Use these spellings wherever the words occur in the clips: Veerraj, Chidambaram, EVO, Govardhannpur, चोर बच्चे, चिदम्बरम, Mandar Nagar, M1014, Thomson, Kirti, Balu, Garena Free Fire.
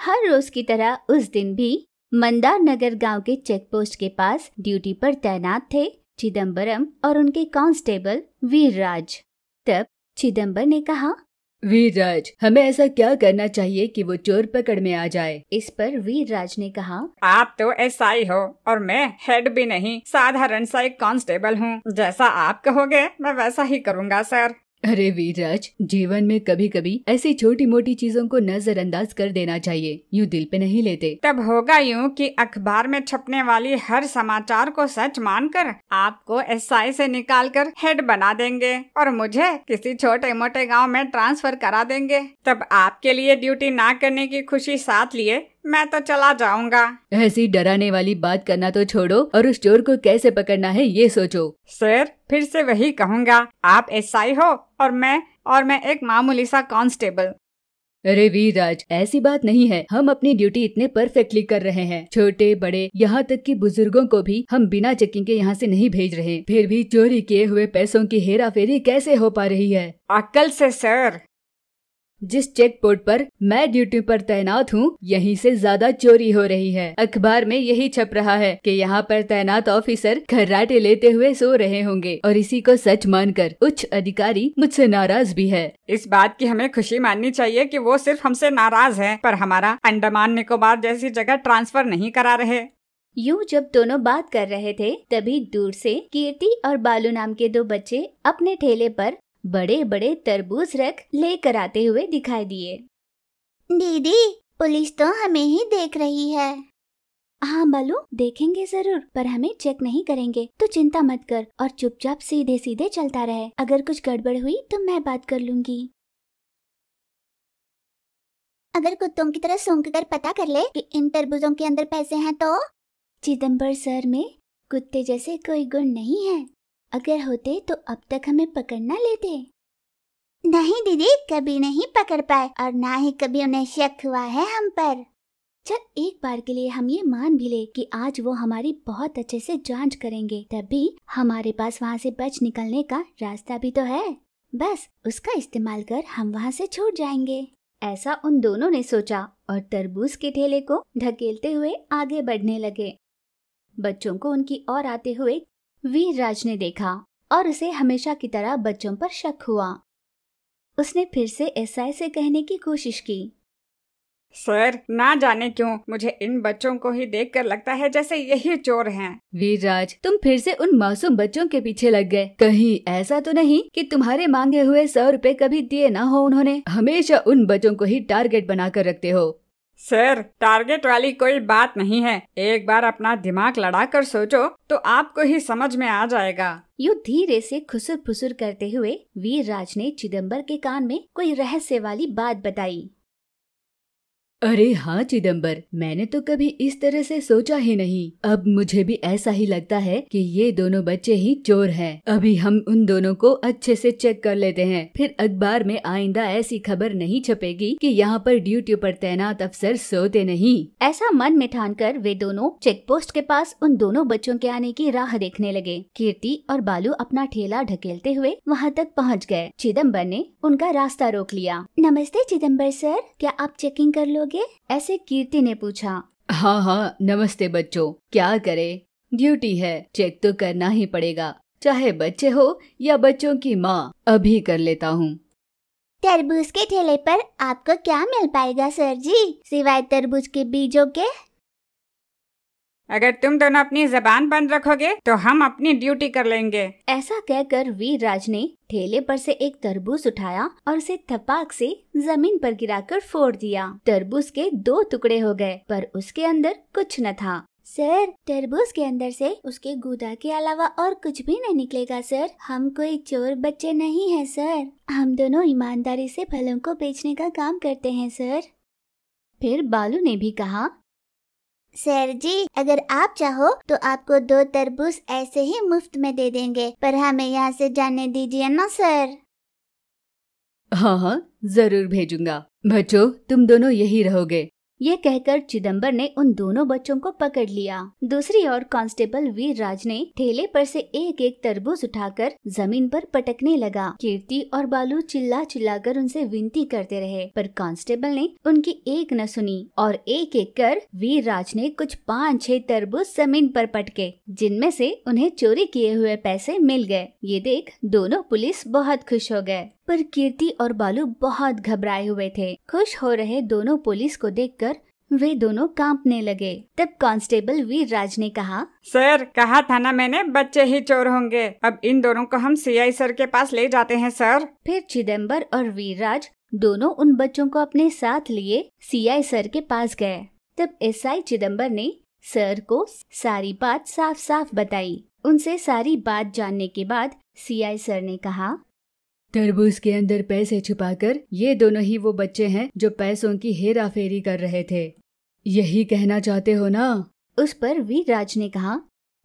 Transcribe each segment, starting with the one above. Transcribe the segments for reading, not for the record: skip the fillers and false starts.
हर रोज की तरह उस दिन भी मंदार नगर गांव के चेकपोस्ट के पास ड्यूटी पर तैनात थे चिदम्बरम और उनके कांस्टेबल वीरराज। तब चिदम्बर ने कहा, वीरराज, हमें ऐसा क्या करना चाहिए कि वो चोर पकड़ में आ जाए? इस पर वीरराज ने कहा, आप तो एसआई हो और मैं हेड भी नहीं, साधारण सा एक कांस्टेबल हूँ। जैसा आप कहोगे मैं वैसा ही करूँगा सर। अरे वीरराज, जीवन में कभी कभी ऐसी छोटी मोटी चीजों को नजरअंदाज कर देना चाहिए, यूँ दिल पे नहीं लेते। तब होगा यूँ कि अखबार में छपने वाली हर समाचार को सच मानकर आपको एसआई से निकालकर हेड बना देंगे और मुझे किसी छोटे मोटे गांव में ट्रांसफर करा देंगे। तब आपके लिए ड्यूटी ना करने की खुशी साथ लिए मैं तो चला जाऊंगा। ऐसी डराने वाली बात करना तो छोड़ो और उस चोर को कैसे पकड़ना है ये सोचो। सर, फिर से वही कहूँगा, आप एसआई हो और मैं एक मामूली सा कांस्टेबल। अरे वीरराज, ऐसी बात नहीं है, हम अपनी ड्यूटी इतने परफेक्टली कर रहे हैं। छोटे बड़े यहाँ तक कि बुजुर्गों को भी हम बिना चेकिंग के यहाँ से नहीं भेज रहे, फिर भी चोरी किए हुए पैसों की हेरा फेरी कैसे हो पा रही है? अक्ल से सर। जिस चेक पोस्ट पर मैं ड्यूटी पर तैनात हूँ यहीं से ज्यादा चोरी हो रही है। अखबार में यही छप रहा है कि यहाँ पर तैनात ऑफिसर खर्राटे लेते हुए सो रहे होंगे और इसी को सच मानकर उच्च अधिकारी मुझसे नाराज भी है। इस बात की हमें खुशी माननी चाहिए कि वो सिर्फ हमसे नाराज है पर हमारा अंडमान निकोबार जैसी जगह ट्रांसफर नहीं करा रहे। यूँ जब दोनों बात कर रहे थे तभी दूर से कीर्ति और बालू नाम के दो बच्चे अपने ठेले पर बड़े बड़े तरबूज रख लेकर आते हुए दिखाई दिए। दीदी, पुलिस तो हमें ही देख रही है। हाँ बालू, देखेंगे जरूर पर हमें चेक नहीं करेंगे, तो चिंता मत कर और चुपचाप सीधे सीधे चलता रहे। अगर कुछ गड़बड़ हुई तो मैं बात कर लूंगी। अगर कुत्तों की तरह सूंघ कर पता कर ले कि इन तरबूजों के अंदर पैसे हैं तो? चिदम्बर सर में कुत्ते जैसे कोई गुण नहीं है, अगर होते तो अब तक हमें पकड़ ना लेते। नहीं दीदी, कभी नहीं पकड़ पाए और ना ही कभी उन्हें शक हुआ है हम पर। चल, एक बार के लिए हम ये मान भी ले कि आज वो हमारी बहुत अच्छे से जांच करेंगे, तभी हमारे पास वहाँ से बच निकलने का रास्ता भी तो है। बस उसका इस्तेमाल कर हम वहाँ से छूट जाएंगे, ऐसा उन दोनों ने सोचा और तरबूज के ठेले को धकेलते हुए आगे बढ़ने लगे। बच्चों को उनकी ओर आते हुए वीरराज ने देखा और उसे हमेशा की तरह बच्चों पर शक हुआ। उसने फिर से एसआई से कहने की कोशिश की, सर, ना जाने क्यों मुझे इन बच्चों को ही देखकर लगता है जैसे यही चोर हैं। वीरराज, तुम फिर से उन मासूम बच्चों के पीछे लग गए, कहीं ऐसा तो नहीं कि तुम्हारे मांगे हुए 100 रुपए कभी दिए ना हो उन्होंने? हमेशा उन बच्चों को ही टारगेट बनाकर रखते हो। सर, टारगेट वाली कोई बात नहीं है, एक बार अपना दिमाग लड़ाकर सोचो तो आपको ही समझ में आ जाएगा। यूँ धीरे से खुसुर फुसुर करते हुए वीरराज ने चिदम्बर के कान में कोई रहस्य वाली बात बताई। अरे हाँ चिदम्बर, मैंने तो कभी इस तरह से सोचा ही नहीं, अब मुझे भी ऐसा ही लगता है कि ये दोनों बच्चे ही चोर हैं। अभी हम उन दोनों को अच्छे से चेक कर लेते हैं, फिर अखबार में आइंदा ऐसी खबर नहीं छपेगी कि यहाँ पर ड्यूटी पर तैनात अफसर सोते नहीं। ऐसा मन में ठान कर वे दोनों चेक पोस्ट के पास उन दोनों बच्चों के आने की राह देखने लगे। कीर्ति और बालू अपना ठेला ढकेलते हुए वहाँ तक पहुँच गए। चिदम्बर ने उनका रास्ता रोक लिया। नमस्ते चिदम्बर सर, क्या आप चेकिंग कर लोगे? ऐसे कीर्ति ने पूछा। हाँ, नमस्ते बच्चों, क्या करें, ड्यूटी है, चेक तो करना ही पड़ेगा, चाहे बच्चे हो या बच्चों की माँ। अभी कर लेता हूँ। तरबूज के ठेले पर आपको क्या मिल पाएगा सर जी, सिवाय तरबूज के बीजों के? अगर तुम दोनों अपनी जबान बंद रखोगे तो हम अपनी ड्यूटी कर लेंगे। ऐसा कहकर वीरराज ने ठेले पर से एक तरबूज उठाया और उसे थपाक से जमीन पर गिराकर फोड़ दिया। तरबूज के 2 टुकड़े हो गए पर उसके अंदर कुछ न था। सर, तरबूज के अंदर से उसके गुदा के अलावा और कुछ भी नहीं निकलेगा सर, हम कोई चोर बच्चे नहीं है सर, हम दोनों ईमानदारी से फलों को बेचने का काम करते हैं सर। फिर बालू ने भी कहा, सर जी, अगर आप चाहो तो आपको 2 तरबूज ऐसे ही मुफ्त में दे देंगे, पर हमें यहाँ से जाने दीजिए ना सर। हाँ, जरूर भेजूंगा। बच्चों, तुम दोनों यही रहोगे, ये कहकर चिदम्बर ने उन दोनों बच्चों को पकड़ लिया। दूसरी ओर कांस्टेबल वीरराज ने ठेले पर से एक एक तरबूज उठाकर जमीन पर पटकने लगा। कीर्ति और बालू चिल्ला चिल्लाकर उनसे विनती करते रहे, पर कांस्टेबल ने उनकी एक न सुनी और एक एक कर वीरराज ने कुछ 5-6 तरबूज जमीन पर पटके, जिनमें से उन्हें चोरी किए हुए पैसे मिल गए। ये देख दोनों पुलिस बहुत खुश हो गए, पर कीर्ति और बालू बहुत घबराए हुए थे। खुश हो रहे दोनों पुलिस को देखकर वे दोनों कांपने लगे। तब कांस्टेबल वीरराज ने कहा, सर कहा था ना मैंने बच्चे ही चोर होंगे। अब इन दोनों को हम सीआई सर के पास ले जाते हैं सर। फिर चिदम्बर और वीरराज दोनों उन बच्चों को अपने साथ लिए सीआई सर के पास गए। तब एसआई चिदम्बर ने सर को सारी बात साफ साफ बताई। उनसे सारी बात जानने के बाद सीआई सर ने कहा, तरबूज के अंदर पैसे छुपाकर ये दोनों ही वो बच्चे हैं जो पैसों की हेरा फेरी कर रहे थे, यही कहना चाहते हो ना? उस पर वीरराज ने कहा,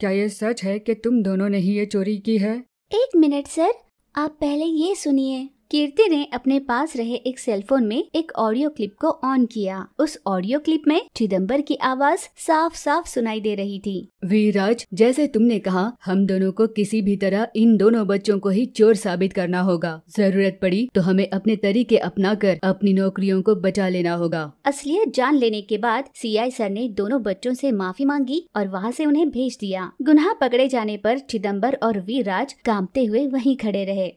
क्या ये सच है कि तुम दोनों ने ही ये चोरी की है? एक मिनट सर, आप पहले ये सुनिए। कीर्ति ने अपने पास रहे एक सेलफोन में एक ऑडियो क्लिप को ऑन किया। उस ऑडियो क्लिप में चिदम्बर की आवाज साफ साफ सुनाई दे रही थी। वीरराज, जैसे तुमने कहा, हम दोनों को किसी भी तरह इन दोनों बच्चों को ही चोर साबित करना होगा। जरूरत पड़ी तो हमें अपने तरीके अपनाकर अपनी नौकरियों को बचा लेना होगा। असलियत जान लेने के बाद सीआई सर ने दोनों बच्चों से माफी मांगी और वहाँ से उन्हें भेज दिया। गुनाह पकड़े जाने पर चिदम्बर और वीरराज कांपते हुए वहीं खड़े रहे।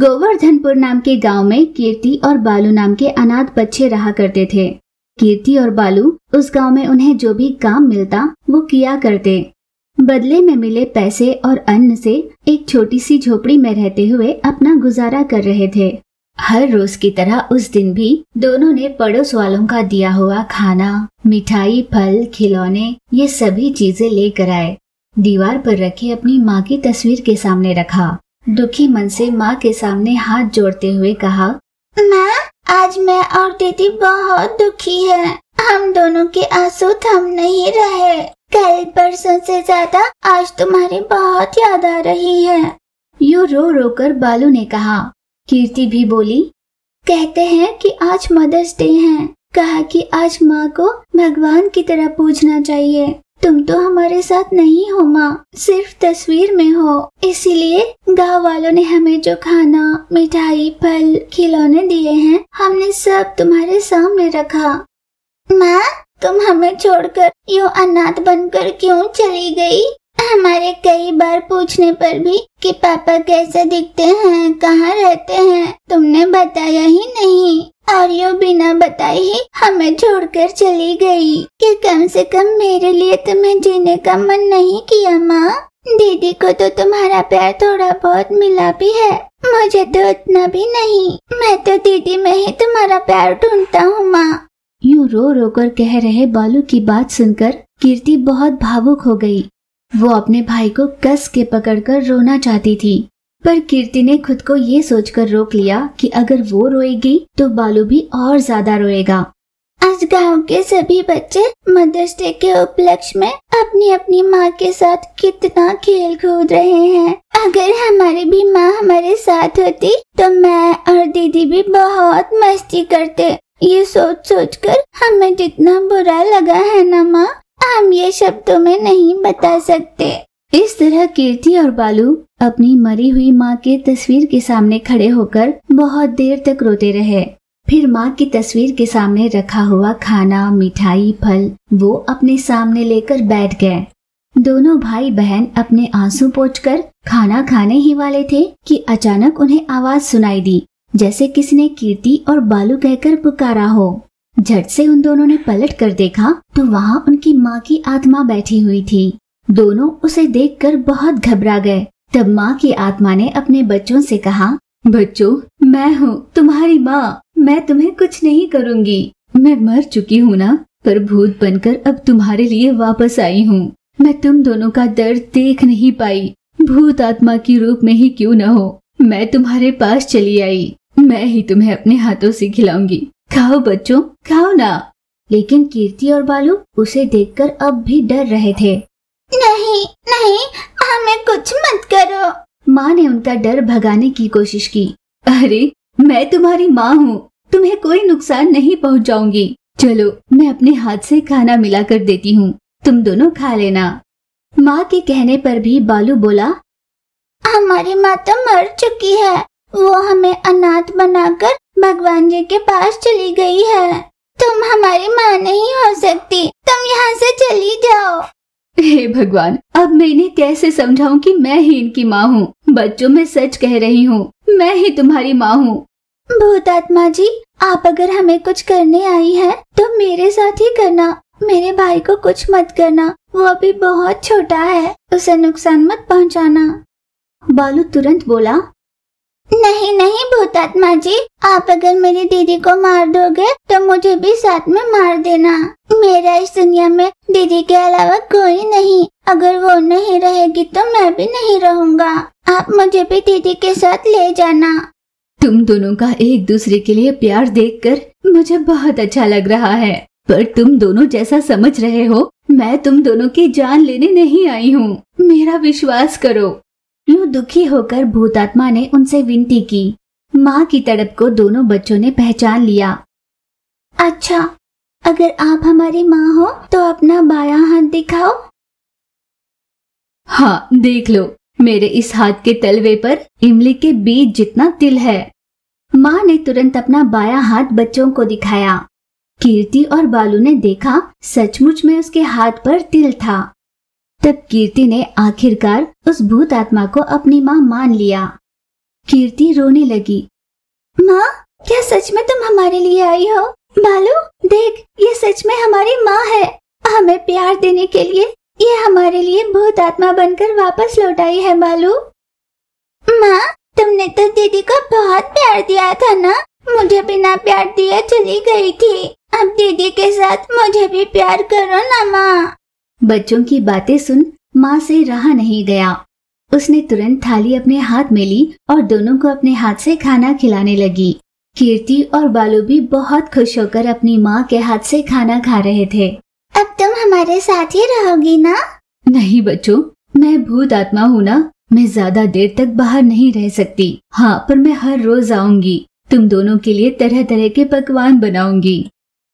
गोवर्धनपुर नाम के गांव में कीर्ति और बालू नाम के अनाथ बच्चे रहा करते थे। कीर्ति और बालू उस गांव में उन्हें जो भी काम मिलता वो किया करते। बदले में मिले पैसे और अन्न से एक छोटी सी झोपड़ी में रहते हुए अपना गुजारा कर रहे थे। हर रोज की तरह उस दिन भी दोनों ने पड़ोस वालों का दिया हुआ खाना, मिठाई, फल, खिलौने ये सभी चीजें लेकर आए। दीवार पर रखे अपनी माँ की तस्वीर के सामने रखा। दुखी मन से माँ के सामने हाथ जोड़ते हुए कहा, माँ आज मैं और दीदी बहुत दुखी है। हम दोनों के आंसू थम नहीं रहे। कल परसों से ज्यादा आज तुम्हारी बहुत याद आ रही है। यूँ रो रो कर बालू ने कहा। कीर्ति भी बोली, कहते हैं कि आज मदर्स डे है। कहा कि आज माँ को भगवान की तरह पूजना चाहिए। तुम तो हमारे साथ नहीं हो माँ, सिर्फ तस्वीर में हो। इसीलिए गांव वालों ने हमें जो खाना, मिठाई, फल, खिलौने दिए हैं, हमने सब तुम्हारे सामने रखा। माँ तुम हमें छोड़कर यूँ अनाथ बनकर क्यों चली गई? हमारे कई बार पूछने पर भी कि पापा कैसे दिखते हैं, कहाँ रहते हैं, तुमने बताया ही नहीं। और यूँ बिना बताए ही हमें छोड़कर चली गई। कि कम से कम मेरे लिए तुम्हें जीने का मन नहीं किया माँ। दीदी को तो तुम्हारा प्यार थोड़ा बहुत मिला भी है, मुझे तो उतना भी नहीं। मैं तो दीदी में ही तुम्हारा प्यार ढूंढता हूँ माँ। यूँ रो रो कर कह रहे बालू की बात सुनकर कीर्ति बहुत भावुक हो गई। वो अपने भाई को कस के पकड़कर रोना चाहती थी, पर कीर्ति ने खुद को ये सोचकर रोक लिया कि अगर वो रोएगी तो बालू भी और ज्यादा रोएगा। आज गांव के सभी बच्चे मदर्स डे के उपलक्ष्य में अपनी अपनी माँ के साथ कितना खेल कूद रहे हैं। अगर हमारी भी माँ हमारे साथ होती तो मैं और दीदी भी बहुत मस्ती करते। ये सोच सोच कर हमें जितना बुरा लगा है ना माँ, हम ये शब्दों में नहीं बता सकते। इस तरह कीर्ति और बालू अपनी मरी हुई माँ के तस्वीर के सामने खड़े होकर बहुत देर तक रोते रहे। फिर माँ की तस्वीर के सामने रखा हुआ खाना, मिठाई, फल वो अपने सामने लेकर बैठ गए। दोनों भाई बहन अपने आंसू पोंछकर खाना खाने ही वाले थे कि अचानक उन्हें आवाज सुनाई दी, जैसे किसी ने कीर्ति और बालू कहकर पुकारा हो। झट से उन दोनों ने पलट कर देखा तो वहाँ उनकी माँ की आत्मा बैठी हुई थी। दोनों उसे देखकर बहुत घबरा गए। तब माँ की आत्मा ने अपने बच्चों से कहा, बच्चों मैं हूँ तुम्हारी माँ, मैं तुम्हें कुछ नहीं करूँगी। मैं मर चुकी हूँ ना, पर भूत बनकर अब तुम्हारे लिए वापस आई हूँ। मैं तुम दोनों का दर्द देख नहीं पाई, भूत आत्मा के रूप में ही क्यों न हो मैं तुम्हारे पास चली आई। मैं ही तुम्हें अपने हाथों से खिलाऊंगी। खाओ बच्चों, खाओ ना। लेकिन कीर्ति और बालू उसे देख कर अब भी डर रहे थे। नहीं नहीं, हमें कुछ मत करो। माँ ने उनका डर भगाने की कोशिश की। अरे मैं तुम्हारी माँ हूँ, तुम्हें कोई नुकसान नहीं पहुंचाऊंगी। चलो मैं अपने हाथ से खाना मिलाकर देती हूँ, तुम दोनों खा लेना। माँ के कहने पर भी बालू बोला, हमारी माता मर चुकी है, वो हमें अनाथ बनाकर भगवान जी के पास चली गई है। तुम हमारी माँ नहीं हो सकती, तुम यहाँ से चली जाओ। हे भगवान, अब मैं इन्हें कैसे समझाऊं कि मैं ही इनकी माँ हूँ। बच्चों मैं सच कह रही हूँ, मैं ही तुम्हारी माँ हूँ। भूतात्मा जी, आप अगर हमें कुछ करने आई हैं तो मेरे साथ ही करना, मेरे भाई को कुछ मत करना, वो अभी बहुत छोटा है, उसे नुकसान मत पहुँचाना। बालू तुरंत बोला, नहीं नहीं भूतात्मा जी, आप अगर मेरी दीदी को मार दोगे तो मुझे भी साथ में मार देना। मेरा इस दुनिया में दीदी के अलावा कोई नहीं, अगर वो नहीं रहेगी तो मैं भी नहीं रहूँगा। आप मुझे भी दीदी के साथ ले जाना। तुम दोनों का एक दूसरे के लिए प्यार देखकर मुझे बहुत अच्छा लग रहा है, पर तुम दोनों जैसा समझ रहे हो, मैं तुम दोनों की जान लेने नहीं आई हूँ, मेरा विश्वास करो। यूँ दुखी होकर भूतात्मा ने उनसे विनती की। माँ की तड़प को दोनों बच्चों ने पहचान लिया। अच्छा, अगर आप हमारी माँ हो तो अपना बायां हाथ दिखाओ। हाँ देख लो, मेरे इस हाथ के तलवे पर इमली के बीज जितना तिल है। माँ ने तुरंत अपना बायां हाथ बच्चों को दिखाया। कीर्ति और बालू ने देखा, सचमुच में उसके हाथ पर तिल था। तब कीर्ति ने आखिरकार उस भूत आत्मा को अपनी माँ मान लिया। कीर्ति रोने लगी। माँ, क्या सच में तुम हमारे लिए आई हो? बालू देख, ये सच में हमारी माँ है, हमें प्यार देने के लिए ये हमारे लिए भूत आत्मा बनकर वापस लौट आई है। बालू, माँ तुमने तो दीदी को बहुत प्यार दिया था ना, मुझे बिना प्यार दिए चली गई थी, अब दीदी के साथ मुझे भी प्यार करो ना माँ। बच्चों की बातें सुन माँ से रहा नहीं गया। उसने तुरंत थाली अपने हाथ में ली और दोनों को अपने हाथ से खाना खिलाने लगी। कीर्ति और बालू भी बहुत खुश होकर अपनी माँ के हाथ से खाना खा रहे थे। अब तुम हमारे साथ ही रहोगी ना? नहीं बच्चों, मैं भूत आत्मा हूँ ना, मैं ज्यादा देर तक बाहर नहीं रह सकती। हाँ, पर मैं हर रोज आऊंगी, तुम दोनों के लिए तरह तरह के पकवान बनाऊंगी।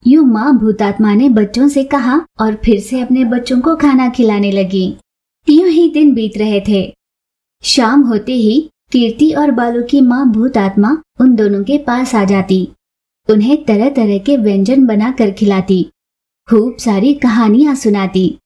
यूँ माँ भूतात्मा ने बच्चों से कहा और फिर से अपने बच्चों को खाना खिलाने लगी। यूँ ही दिन बीत रहे थे। शाम होते ही कीर्ति और बालू की माँ भूतात्मा उन दोनों के पास आ जाती, उन्हें तरह तरह के व्यंजन बना कर खिलाती, खूब सारी कहानियाँ सुनाती।